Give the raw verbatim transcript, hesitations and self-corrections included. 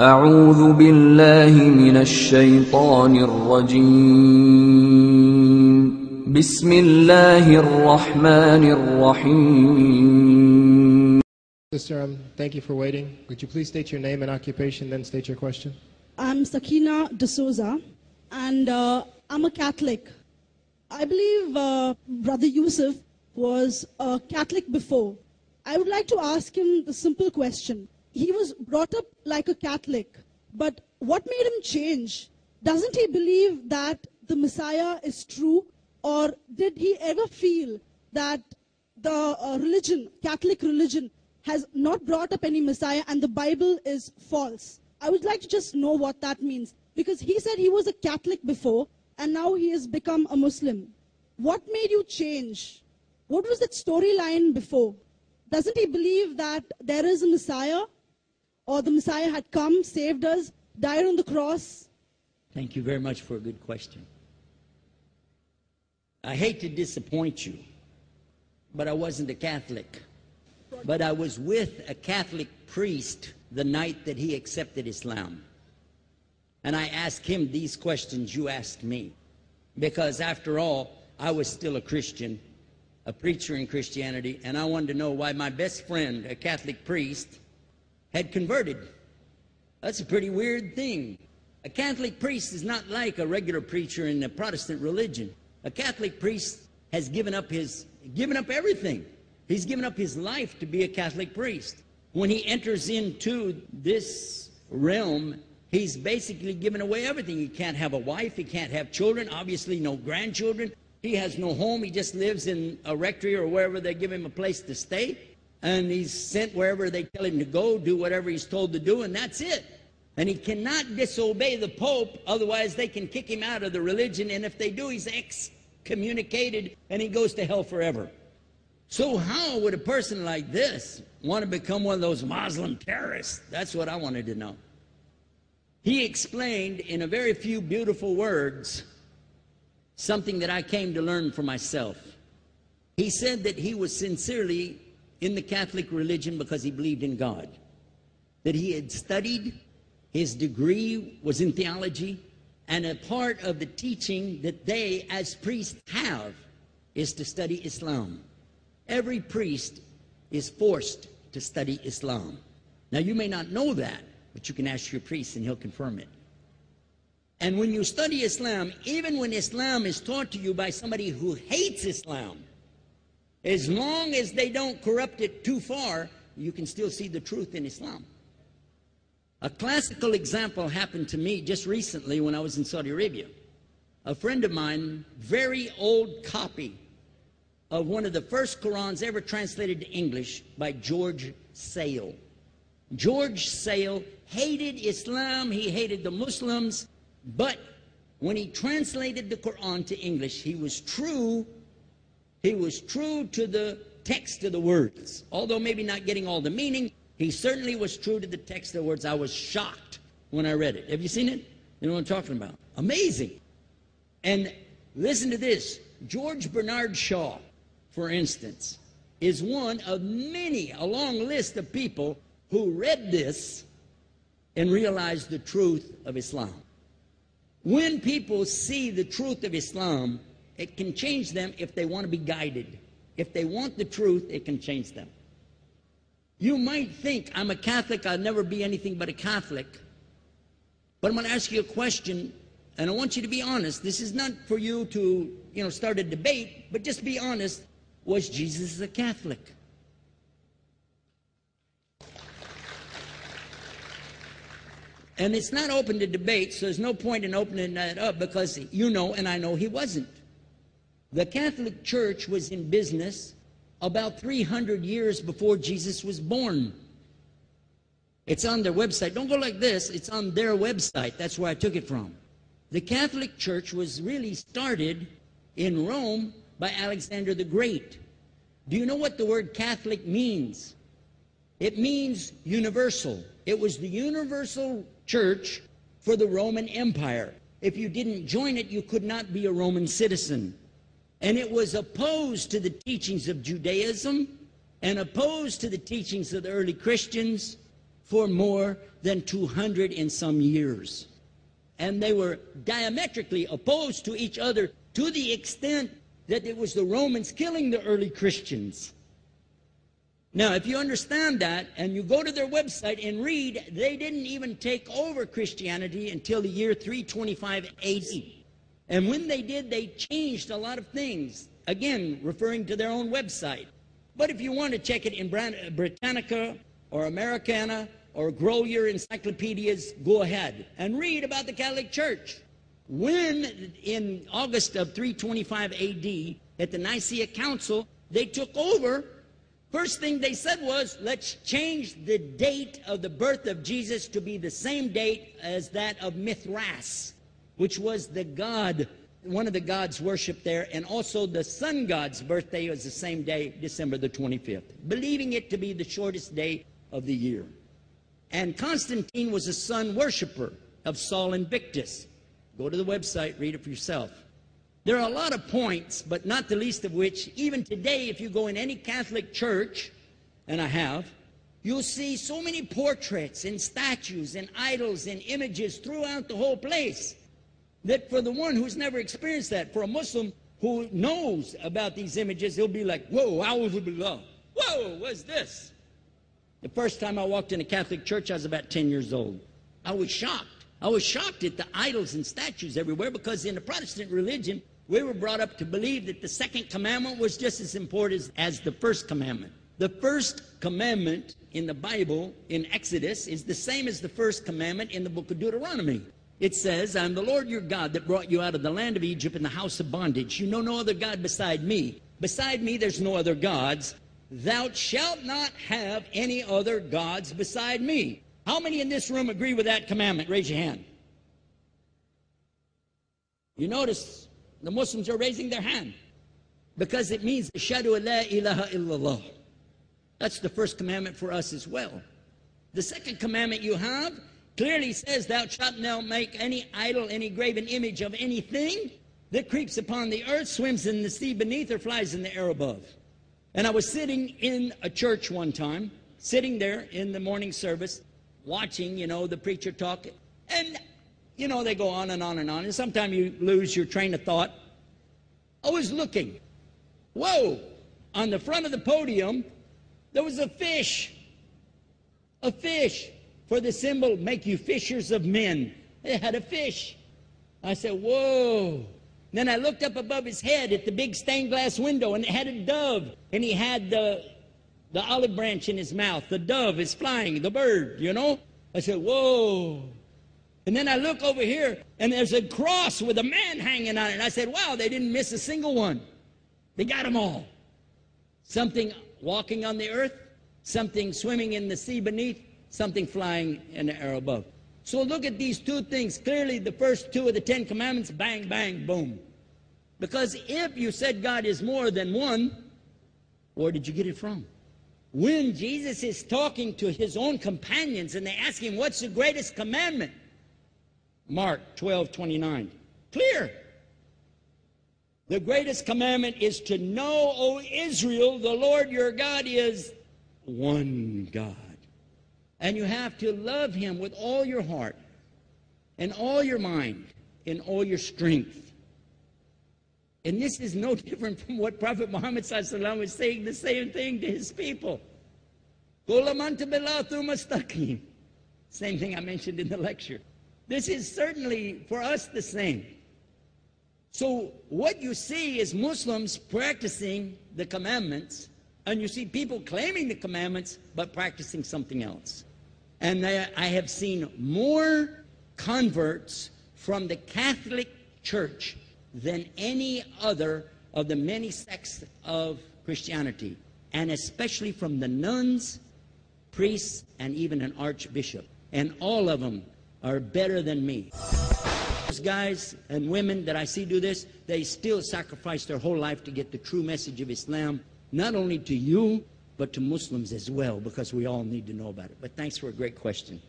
أعوذ بالله من الشيطان الرجيم بسم الله الرحمن الرحيم. Sister, um, thank you for waiting. Could you please state your name and occupation, then state your question? I'm Sakina D'Souza, and uh, I'm a Catholic. I believe uh, Brother Yusuf was a Catholic before. I would like to ask him the simple question. He was brought up like a Catholic, but what made him change? Doesn't he believe that the Messiah is true, or did he ever feel that the uh, religion, Catholic religion, has not brought up any Messiah and the Bible is false? I would like to just know what that means, because he said he was a Catholic before and now he has become a Muslim. What made you change? What was that storyline before? Doesn't he believe that there is a Messiah? Or the Messiah had come, saved us, died on the cross? Thank you very much for a good question. I hate to disappoint you, but I wasn't a Catholic. But I was with a Catholic priest the night that he accepted Islam. And I asked him these questions you asked me. Because after all, I was still a Christian, a preacher in Christianity, and I wanted to know why my best friend, a Catholic priest, had converted. That's a pretty weird thing. A Catholic priest is not like a regular preacher in the Protestant religion. A Catholic priest has given up his, given up everything. He's given up his life to be a Catholic priest. When he enters into this realm, he's basically given away everything. He can't have a wife, he can't have children, obviously no grandchildren. He has no home, he just lives in a rectory or wherever they give him a place to stay. And he's sent wherever they tell him to go, do whatever he's told to do, and that's it. And he cannot disobey the Pope, otherwise they can kick him out of the religion, and if they do, he's excommunicated, and he goes to hell forever. So how would a person like this want to become one of those Muslim terrorists? That's what I wanted to know. He explained in a very few beautiful words something that I came to learn for myself. He said that he was sincerely in the Catholic religion because he believed in God, that he had studied, his degree was in theology, and a part of the teaching that they as priests have is to study Islam. Every priest is forced to study Islam. Now you may not know that, but you can ask your priest and he'll confirm it. And when you study Islam, even when Islam is taught to you by somebody who hates Islam, as long as they don't corrupt it too far, you can still see the truth in Islam. A classical example happened to me just recently when I was in Saudi Arabia. A friend of mine, very old copy of one of the first Qurans ever translated to English by George Sale. George Sale hated Islam, he hated the Muslims, but when he translated the Quran to English, he was true He was true to the text of the words. Although maybe not getting all the meaning, he certainly was true to the text of the words. I was shocked when I read it. Have you seen it? You know what I'm talking about. Amazing. And listen to this. George Bernard Shaw, for instance, is one of many, a long list of people who read this and realized the truth of Islam. When people see the truth of Islam, it can change them if they want to be guided. If they want the truth, it can change them. You might think, I'm a Catholic, I'll never be anything but a Catholic. But I'm going to ask you a question, and I want you to be honest. This is not for you to, you know, start a debate, but just be honest. Was Jesus a Catholic? And it's not open to debate, so there's no point in opening that up, because you know and I know he wasn't. The Catholic Church was in business about three hundred years before Jesus was born. It's on their website. Don't go like this. It's on their website. That's where I took it from. The Catholic Church was really started in Rome by Alexander the Great. Do you know what the word Catholic means? It means universal. It was the universal church for the Roman Empire. If you didn't join it, you could not be a Roman citizen. And it was opposed to the teachings of Judaism and opposed to the teachings of the early Christians. for more than two hundred and some years. And they were diametrically opposed to each other to the extent that it was the Romans killing the early Christians. Now, if you understand that, and you go to their website and read, they didn't even take over Christianity until the year three twenty-five A D. And when they did, they changed a lot of things, again, referring to their own website. But if you want to check it in Britannica or Americana or grow your encyclopedias, go ahead and read about the Catholic Church. When, in August of three twenty-five A D, at the Nicaea Council, they took over, first thing they said was, let's change the date of the birth of Jesus to be the same date as that of Mithras, which was the god, one of the gods worshipped there, and also the sun god's birthday was the same day, December the twenty-fifth, believing it to be the shortest day of the year. And Constantine was a sun worshiper of Sol Invictus. Go to the website, read it for yourself. There are a lot of points, but not the least of which, even today, if you go in any Catholic church, and I have, you'll see so many portraits and statues and idols and images throughout the whole place, that for the one who's never experienced that, for a Muslim who knows about these images, he'll be like, whoa, a'udhu billah, whoa, what's this? The first time I walked in a Catholic church, I was about ten years old. I was shocked. I was shocked at the idols and statues everywhere, because in the Protestant religion, we were brought up to believe that the second commandment was just as important as the first commandment. The first commandment in the Bible, in Exodus, is the same as the first commandment in the book of Deuteronomy. It says, I'm the Lord your God that brought you out of the land of Egypt in the house of bondage. You know no other God beside me. Beside me there's no other gods. Thou shalt not have any other gods beside me. How many in this room agree with that commandment? Raise your hand. You notice the Muslims are raising their hand, because it means ashhadu an la ilaha illallah. That's the first commandment for us as well. The second commandment you have clearly says, thou shalt not make any idol, any graven image of anything that creeps upon the earth, swims in the sea beneath, or flies in the air above. And I was sitting in a church one time, sitting there in the morning service, watching, you know, the preacher talk. And, you know, they go on and on and on. And sometimes you lose your train of thought. I was looking. Whoa! On the front of the podium, there was a fish. A fish. For the symbol, make you fishers of men. They had a fish. I said, whoa. Then I looked up above his head at the big stained glass window, and it had a dove. And he had the, the olive branch in his mouth. The dove is flying, the bird, you know. I said, whoa. And then I look over here, and there's a cross with a man hanging on it. And I said, wow, they didn't miss a single one. They got them all. Something walking on the earth, something swimming in the sea beneath, something flying in the air above. So look at these two things. Clearly, the first two of the Ten Commandments, bang, bang, boom. Because if you said God is more than one, where did you get it from? When Jesus is talking to his own companions and they ask him, what's the greatest commandment? Mark twelve twenty-nine. Clear. The greatest commandment is to know, O Israel, the Lord your God is one God. And you have to love him with all your heart and all your mind and all your strength. And this is no different from what Prophet Muhammad ﷺ was saying, the same thing to his people. Same thing I mentioned in the lecture. This is certainly for us the same. So what you see is Muslims practicing the commandments, and you see people claiming the commandments but practicing something else. And I have seen more converts from the Catholic Church than any other of the many sects of Christianity, and especially from the nuns, priests, and even an archbishop. And all of them are better than me. Those guys and women that I see do this, they still sacrifice their whole life to get the true message of Islam, not only to you, but to Muslims as well, because we all need to know about it. But thanks for a great question.